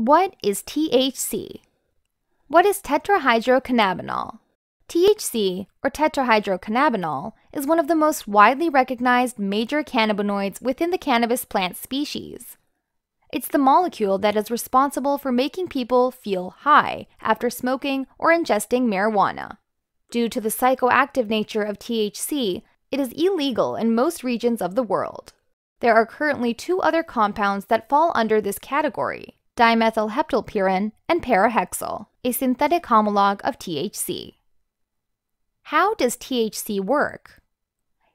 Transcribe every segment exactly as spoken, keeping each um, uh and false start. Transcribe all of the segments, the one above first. What is T H C? What is tetrahydrocannabinol? T H C, or tetrahydrocannabinol, is one of the most widely recognized major cannabinoids within the cannabis plant species. It's the molecule that is responsible for making people feel high after smoking or ingesting marijuana. Due to the psychoactive nature of T H C, it is illegal in most regions of the world. There are currently two other compounds that fall under this category: dimethylheptylpyran and parahexyl, a synthetic homologue of T H C. How does T H C work?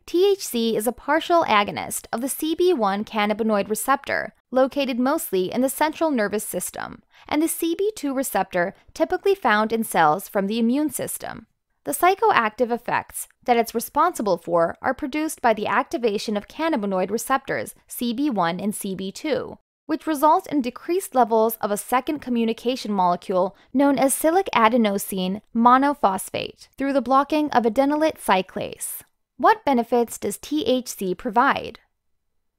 T H C is a partial agonist of the C B one cannabinoid receptor, located mostly in the central nervous system, and the C B two receptor typically found in cells from the immune system. The psychoactive effects that it's responsible for are produced by the activation of cannabinoid receptors C B one and C B two, which results in decreased levels of a second communication molecule known as cyclic adenosine monophosphate through the blocking of adenylate cyclase. What benefits does T H C provide?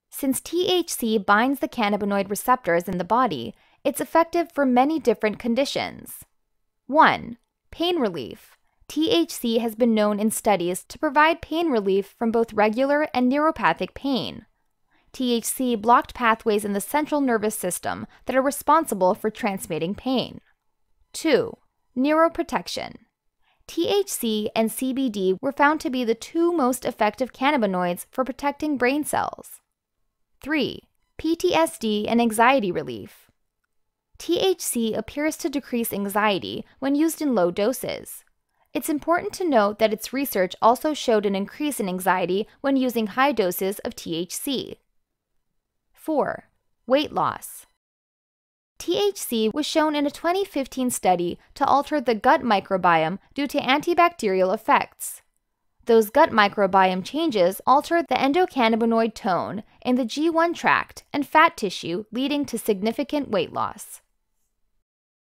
Since T H C binds the cannabinoid receptors in the body, it's effective for many different conditions. one. Pain relief. T H C has been known in studies to provide pain relief from both regular and neuropathic pain. T H C blocked pathways in the central nervous system that are responsible for transmitting pain. two. Neuroprotection. T H C and C B D were found to be the two most effective cannabinoids for protecting brain cells. three. P T S D and anxiety relief. T H C appears to decrease anxiety when used in low doses. It's important to note that its research also showed an increase in anxiety when using high doses of T H C. four. Weight loss. T H C was shown in a twenty fifteen study to alter the gut microbiome due to antibacterial effects. Those gut microbiome changes altered the endocannabinoid tone in the G one tract and fat tissue, leading to significant weight loss.